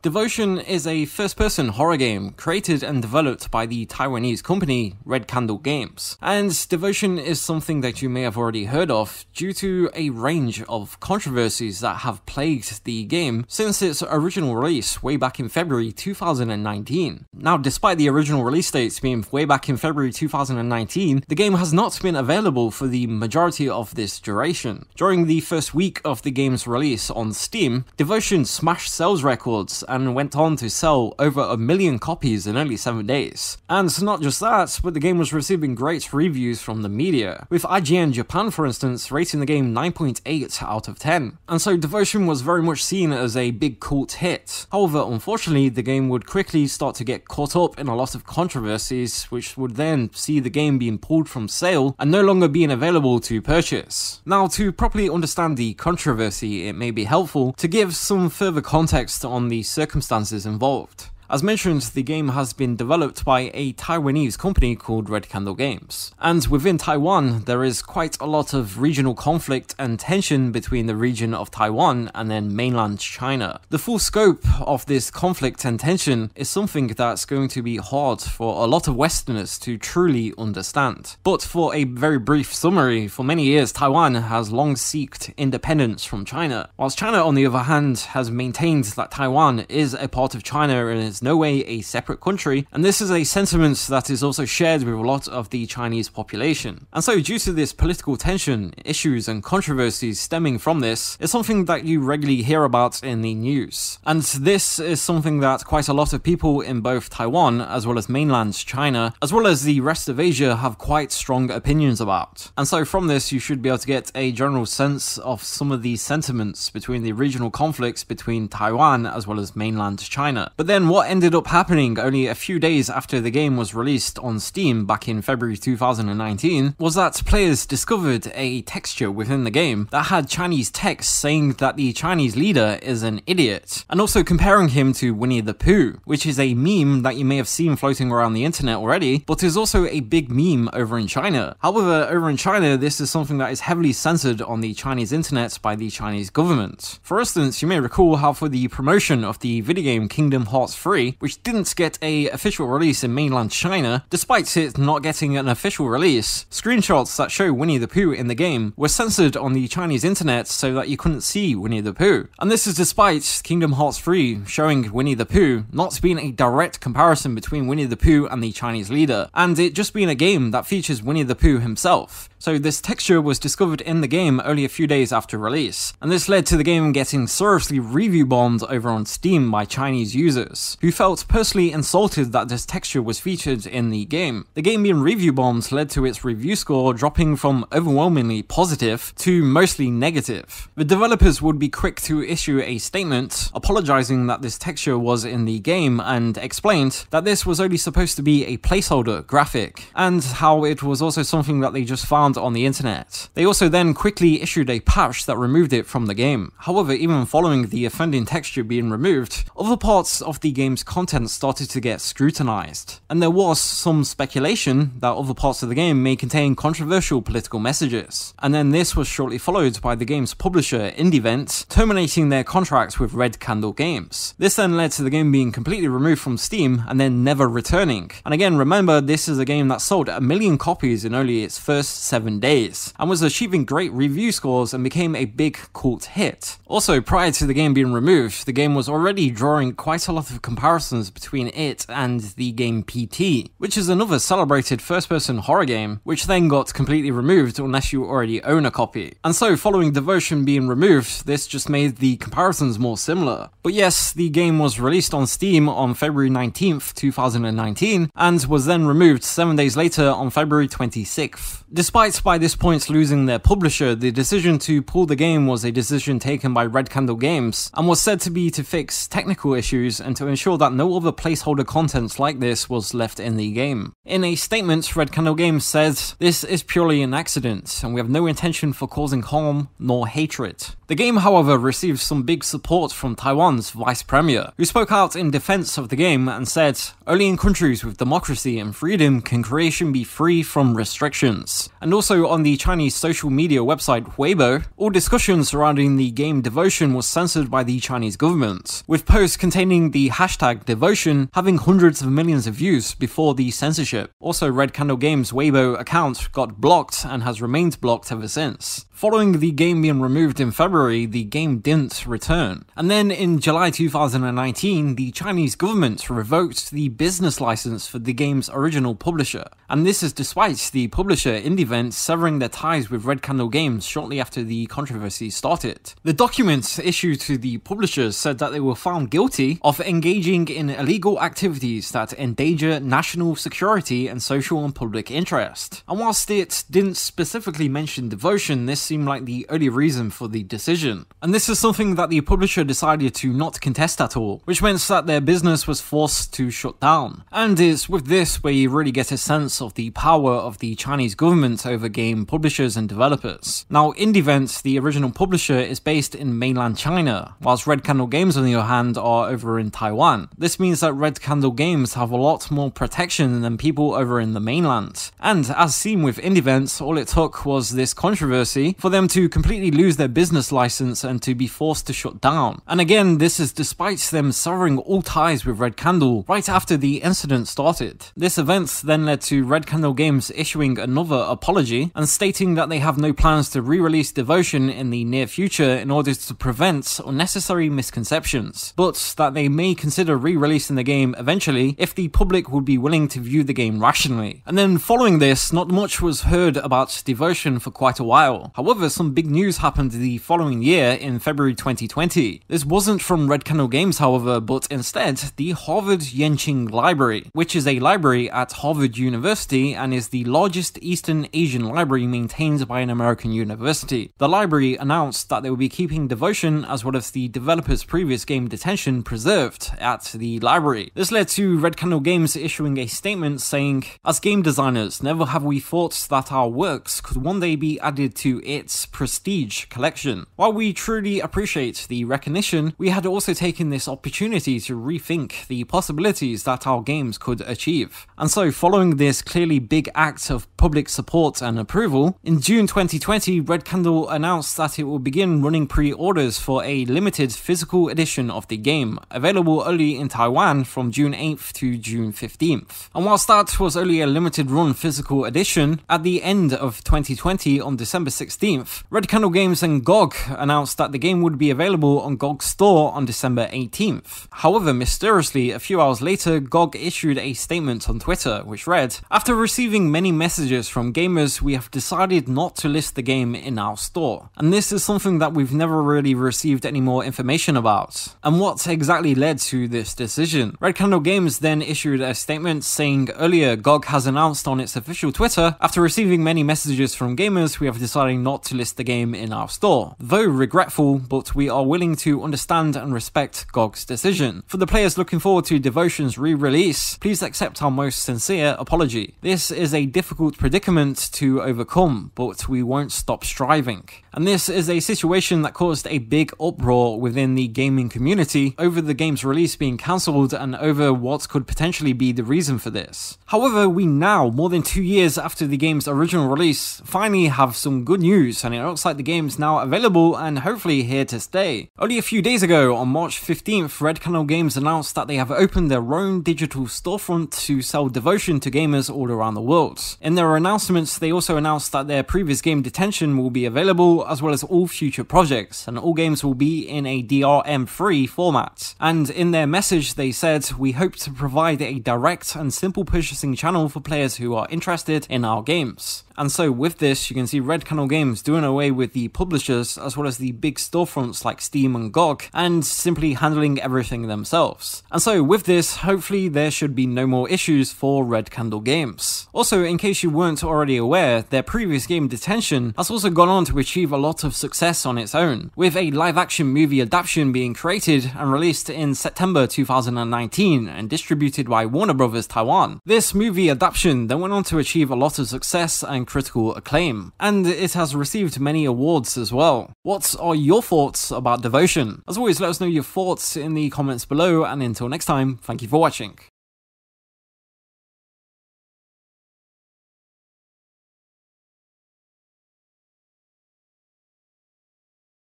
Devotion is a first-person horror game created and developed by the Taiwanese company Red Candle Games, and Devotion is something that you may have already heard of due to a range of controversies that have plagued the game since its original release way back in February 2019. Now, despite the original release dates being way back in February 2019, the game has not been available for the majority of this duration. During the first week of the game's release on Steam, Devotion smashed sales records and went on to sell over 1 million copies in only 7 days. And not just that, but the game was receiving great reviews from the media, with IGN Japan, for instance, rating the game 9.8 out of 10. And so Devotion was very much seen as a big cult hit. However, unfortunately, the game would quickly start to get caught up in a lot of controversies, which would then see the game being pulled from sale and no longer being available to purchase. Now, to properly understand the controversy, it may be helpful to give some further context on the circumstances involved. As mentioned, the game has been developed by a Taiwanese company called Red Candle Games, and within Taiwan there is quite a lot of regional conflict and tension between the region of Taiwan and then mainland China. The full scope of this conflict and tension is something that's going to be hard for a lot of Westerners to truly understand. But for a very brief summary, for many years Taiwan has long sought independence from China, whilst China on the other hand has maintained that Taiwan is a part of China and is no way a separate country, and this is a sentiment that is also shared with a lot of the Chinese population. And so due to this political tension, issues and controversies stemming from this, it's something that you regularly hear about in the news. And this is something that quite a lot of people in both Taiwan as well as mainland China as well as the rest of Asia have quite strong opinions about. And so from this you should be able to get a general sense of some of these sentiments between the regional conflicts between Taiwan as well as mainland China. But then what ended up happening only a few days after the game was released on Steam back in February 2019 was that players discovered a texture within the game that had Chinese text saying that the Chinese leader is an idiot, and also comparing him to Winnie the Pooh, which is a meme that you may have seen floating around the internet already, but is also a big meme over in China. However, over in China, this is something that is heavily censored on the Chinese internet by the Chinese government. For instance, you may recall how for the promotion of the video game Kingdom Hearts 3, which didn't get an official release in mainland China, despite it not getting an official release, screenshots that show Winnie the Pooh in the game were censored on the Chinese internet so that you couldn't see Winnie the Pooh. And this is despite Kingdom Hearts 3 showing Winnie the Pooh not being a direct comparison between Winnie the Pooh and the Chinese leader, and it just being a game that features Winnie the Pooh himself. So this texture was discovered in the game only a few days after release, and this led to the game getting seriously review bombed over on Steam by Chinese users, who felt personally insulted that this texture was featured in the game. The game being review bombed led to its review score dropping from overwhelmingly positive to mostly negative. The developers would be quick to issue a statement apologising that this texture was in the game and explained that this was only supposed to be a placeholder graphic, and how it was also something that they just found on the internet. They also then quickly issued a patch that removed it from the game. However, even following the offending texture being removed, other parts of the game's content started to get scrutinized, and there was some speculation that other parts of the game may contain controversial political messages. And then this was shortly followed by the game's publisher, IndieVent, terminating their contract with Red Candle Games. This then led to the game being completely removed from Steam and then never returning. And again, remember, this is a game that sold 1 million copies in only its first 7 days and was achieving great review scores and became a big cult hit. Also, prior to the game being removed, the game was already drawing quite a lot of comparisons between it and the game PT, which is another celebrated first-person horror game, which then got completely removed unless you already own a copy. And so following Devotion being removed, this just made the comparisons more similar. But yes, the game was released on Steam on February 19th, 2019, and was then removed 7 days later on February 26th. Despite by this point losing their publisher, the decision to pull the game was a decision taken by Red Candle Games, and was said to be to fix technical issues and to ensure that no other placeholder content like this was left in the game. In a statement, Red Candle Games says, "This is purely an accident, and we have no intention for causing harm nor hatred." The game, however, received some big support from Taiwan's Vice Premier, who spoke out in defense of the game and said, "Only in countries with democracy and freedom can creation be free from restrictions." And also on the Chinese social media website Weibo, all discussion surrounding the game Devotion was censored by the Chinese government, with posts containing the hashtag Devotion having hundreds of millions of views before the censorship. Also, Red Candle Games' Weibo account got blocked and has remained blocked ever since. Following the game being removed in February, the game didn't return. And then in July 2019, the Chinese government revoked the business license for the game's original publisher. And this is despite the publisher IndieVent severing their ties with Red Candle Games shortly after the controversy started. The documents issued to the publishers said that they were found guilty of engaging in illegal activities that endanger national security and social and public interest. And whilst it didn't specifically mention Devotion, this seemed like the only reason for the decision. And this is something that the publisher decided to not contest at all, which meant that their business was forced to shut down. And it's with this where you really get a sense of the power of the Chinese government over game publishers and developers. Now, IndieVent, the original publisher, is based in mainland China, whilst Red Candle Games on the other hand are over in Taiwan. This means that Red Candle Games have a lot more protection than people over in the mainland. And as seen with IndieVent, all it took was this controversy for them to completely lose their business license and to be forced to shut down. And again, this is despite them severing all ties with Red Candle right after the incident started. This event then led to Red Candle Games issuing another apology and stating that they have no plans to re-release Devotion in the near future in order to prevent unnecessary misconceptions, but that they may consider re-releasing the game eventually if the public would be willing to view the game rationally. And then following this, not much was heard about Devotion for quite a while. However, some big news happened the following year in February 2020. This wasn't from Red Candle Games, however, but instead the Harvard Yenching Library, which is a library at Harvard University and is the largest Eastern Asian library maintained by an American university. The library announced that they would be keeping Devotion as well as the developer's previous game Detention preserved at the library. This led to Red Candle Games issuing a statement saying, "As game designers, never have we thought that our works could one day be added to its prestige collection. While we truly appreciate the recognition, we had also taken this opportunity to rethink the possibilities that our games could achieve." And so following this clearly big act of public support and approval, in June 2020, Red Candle announced that it will begin running pre-orders for a limited physical edition of the game, available only in Taiwan from June 8th to June 15th. And whilst that was only a limited run physical edition, at the end of 2020 on December 16th, Red Candle Games and GOG announced that the game would be available on GOG's store on December 18th. However, mysteriously, a few hours later, GOG issued a statement on Twitter which read, "After receiving many messages from gamers, we have decided not to list the game in our store." And this is something that we've never really received any more information about. And what exactly led to this decision? Red Candle Games then issued a statement saying, "Earlier, GOG has announced on its official Twitter, after receiving many messages from gamers, we have decided not to list the game in our store. Though regretful, but we are willing to understand and respect GOG's decision. For the players looking forward to Devotion's re-release, please accept our most sincere apology. This is a difficult predicament to overcome, but we won't stop striving." And this is a situation that caused a big uproar within the gaming community over the game's release being cancelled and over what could potentially be the reason for this. However, we now, more than 2 years after the game's original release, finally have some good news, and it looks like the game's now available and hopefully here to stay. Only a few days ago, on March 15th, Red Candle Games announced that they have opened their own digital storefront to sell Devotion to gamers all around the world. In their announcements, they also announced that their previous game Detention will be available, as well as all future projects, and all games will be in a DRM-free format. And in their message, they said, "We hope to provide a direct and simple purchasing channel for players who are interested in our games." And so with this, you can see Red Candle Games doing away with the publishers as well as the big storefronts like Steam and GOG, and simply handling everything themselves. And so with this, hopefully there should be no more issues for Red Candle Games. Also, in case you weren't already aware, their previous game Detention has also gone on to achieve a lot of success on its own, with a live-action movie adaptation being created and released in September 2019 and distributed by Warner Bros. Taiwan. This movie adaptation then went on to achieve a lot of success and critical acclaim, and it has received many awards as well. What are your thoughts about Devotion? As always, let us know your thoughts in the comments below, and until next time, thank you for watching.